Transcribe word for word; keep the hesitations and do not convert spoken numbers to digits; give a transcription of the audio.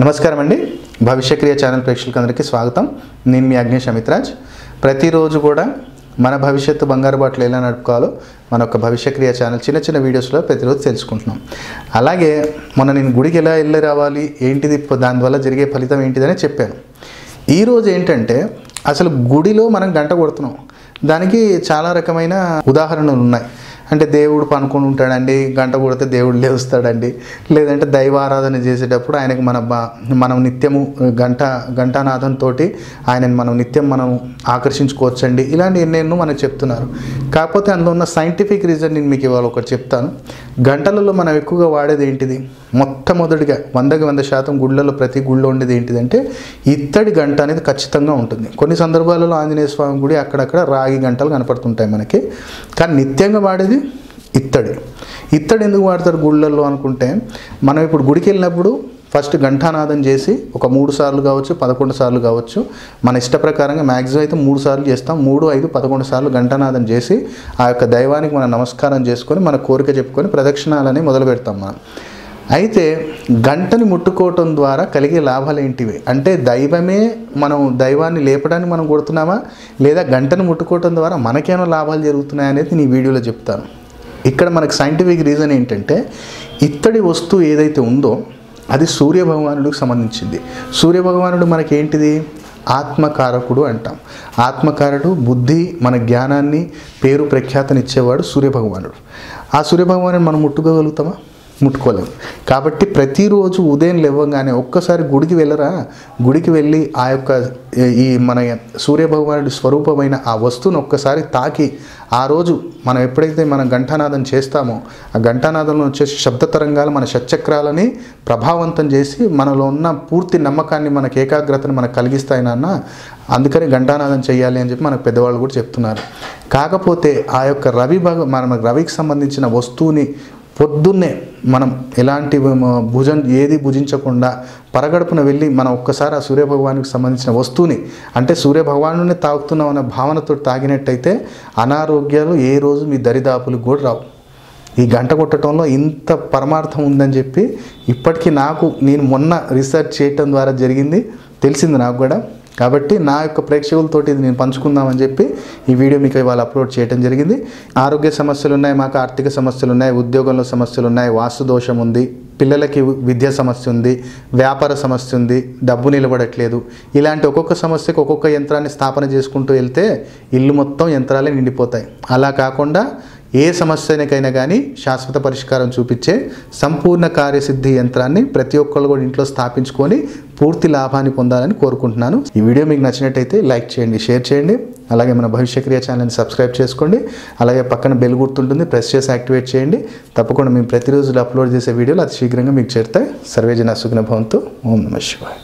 Namaskar Mandi, Bhavishyakriya Channel Prakashal Kandhra ki Swagatam, Nenu mi Amitra Raj. Prati Roju Kuda, Mana Bhavishyattu Bangaru Batlu Ela Nadupukovaalo, Mana Oka Bhavishyakriya Channel Chinna Chinna Videos lo Prati Roju Telusukuntunnam. Alage Mona Nenu Gudiki Ela Elli Ravali, Entidi Dani Valla Jarige Phalitam Entidani Cheppanu. Ee Roju Entante Asalu Gudilo Manam Ganta Kodutunnam. Daniki Chala Rakamaina Udaharanalu Unnayi. అంటే దేవుడు పనుకొని ఉంటాడండి గంట కొడితే దేవుడు లేస్తాడండి లేదంటే దైవ ఆరాధన చేసేటప్పుడు ఆయనకి మన మనం నిత్యము గంట గంటానాదం తోటి ఆయనని మనం నిత్యం మనం ఆకర్షించుకోవొచ్చుండి ఇలాంటి ఎన్నెన్నో మనకు చెప్తున్నారు కాకపోతే అందులో ఉన్న సైంటిఫిక్ రీజన్ నేను మీకు ఇవాళ ఒకటి చెప్తాను గంటలలో మనం ఎక్కువగా వాడేది ఏంటిది మొట్టమొదటిగా వందకి వంద శాతం గుళ్ళల్లో ప్రతి గుళ్ళో ఉండేది ఏంటిదంటే ఇత్తడి గంట అనేది ఖచ్చితంగా ఉంటుంది కొన్ని సందర్భాలలో ఆంజనేయ స్వామి గుడి అక్కడ అక్కడ రాగి గంటలు కనపడుతుంటాయి మనకి కానీ నిత్యంగా వాడేది ఇత్తడి ఇత్తడి ఎందుకు వాడతారు గుళ్ళల్లో అనుకుంటే మనం ఇప్పుడు గుడికి వెళ్ళినప్పుడు ఫస్ట్ గంటానాదం చేసి ఒక మూడు సార్లు కావచ్చు పదకొండు సార్లు కావచ్చు మన ఇష్ట ప్రకారంగా మాక్సిమం అయితే మూడు సార్లు చేస్తాం మూడు ఐదు పదకొండు సార్లు గంటానాదం చేసి ఆ యొక్క దైవానికి మనం నమస్కారం చేసుకొని మన కోరిక చెప్పుకొని ప్రదక్షిణాలని మొదలు పెడతాం మనం అయితే గంటని ముట్టుకోవడం ద్వారా కలిగే లాభాలు ఏంటివి అంటే దైవమే మనం దైవాన్ని లేపడానికి మనం కొడుతున్నామా లేదా గంటని ముట్టుకోవడం ద్వారా మనకేమో లాభాలు జరుగుతున్నాయి అనేది నేను ఈ వీడియోలో చెప్తాను ఇక్కడ మనకు సైంటిఫిక్ రీజన్ ఏంటంటే ఇత్తడి వస్తువు ఏదైతే ఉందో అది సూర్య భగవానుడికి సంబంధించింది సూర్య భగవానుడు మనకి ఏంటిది ఆత్మకారకుడు అంటాం ఆత్మకారకుడు బుద్ధి మన జ్ఞానాన్ని పేరు ప్రఖ్యాతని ఇచ్చేవాడు సూర్య భగవానుడు ఆ సూర్య భగవానుడిని మనం ముట్టుకోగలుగుతామా ముట్టుకోలేము కాబట్టి ప్రతిరోజు ఉదయం లేవగానే ఒక్కసారి గుడికి వెళ్ళరా గుడికి వెళ్ళి ఆ యొక్క ఈ మన సూర్య భగవానుడి స్వరూపమైన ఆ వస్తువును ఒక్కసారి తాకి ఆ రోజు మనం ఎప్పుడైతే మనం ఘంటానాదం చేస్తామో ఆ ఘంటానాదంలో వచ్చే శబ్ద తరంగాలు మన షట్చక్రాలని ప్రభావవంతం చేసి మనలో ఉన్న పూర్తి నమ్మకాన్ని మనకు ఏకాగ్రతను మనకు కలిగిస్తాయి నాన్న అందుకని ఘంటానాదం చేయాలి అని చెప్పి మనకు పెద్దవాళ్ళు కూడా చెప్తున్నారు కాకపోతే ఆ యొక్క రవి భగ మన రవికి సంబంధించిన వస్తువుని పొద్దున్నే మనం ఎలాంటి భుజం ఏది భుజించకుండా పరగడుపున వెళ్ళి మనం ఒక్కసారి ఆ సూర్య భగవానికి సంబంధించిన వస్తువుని అంటే సూర్య భగవానుని తాగుతున్నాం అన్న భావనతో తాగినట్టయితే అనారోగ్యాలు ఏ రోజు మీ దరిదాపులకు కూడా రావు ఈ గంట కొట్టడంలో ఇంత పరమార్థం ఉందని చెప్పి ఇప్పటికీ నాకు నేను మొన్న రీసెర్చ్ చేయడం ద్వారా జరిగింది తెలిసింది నాకు కూడా కాబట్టి నా యొక్క ప్రేక్షకులతోటి ఇది నేను పంచుకుందామని చెప్పి ఈ వీడియో మీకు ఇవాళ అప్లోడ్ చేయడం జరిగింది ఆరోగ్య సమస్యలు ఉన్నాయి మాకు ఆర్థిక సమస్యలు ఉన్నాయి ఉద్యోగంలో సమస్యలు ఉన్నాయి వాస్తు దోషం ఉంది పిల్లలకి విద్యా సమస్య ఉంది వ్యాపార సమస్య ఉంది డబ్బు నిలబడట్లేదు ఇలాంటి ఒక్కొక్క సమస్యకు ఒక్కొక్క యంత్రాన్ని స్థాపన చేసుకుంటూ వెళ్తే ఇల్లు మొత్తం యంత్రాలే నిండిపోతాయి అలా కాకుండా ఏ సమస్యకైనా కానీ శాశ్వత పరిష్కారం చూపించే సంపూర్ణ కార్యసిద్ధి యంత్రాన్ని ప్రతి ఒక్కళ్ళు కూడా ఇంట్లో స్థాపించుకొని పూర్తి లాభాన్ని పొందాలని కోరుకుంటున్నాను ఈ వీడియో మీకు నచ్చినట్టయితే లైక్ చేయండి షేర్ చేయండి అలాగే మన భవిష్యక్రియ ఛానల్ని సబ్స్క్రైబ్ చేసుకోండి అలాగే పక్కన బెల్ గుర్తుంటుంది ప్రెస్ చేసి యాక్టివేట్ చేయండి తప్పకుండా మేము ప్రతిరోజు అప్లోడ్ చేసే వీడియోలు అతి శీఘ్రంగా మీకు చేరుతాయి సర్వేజన సుఖినో భవంతు ఓం నమః శివాయ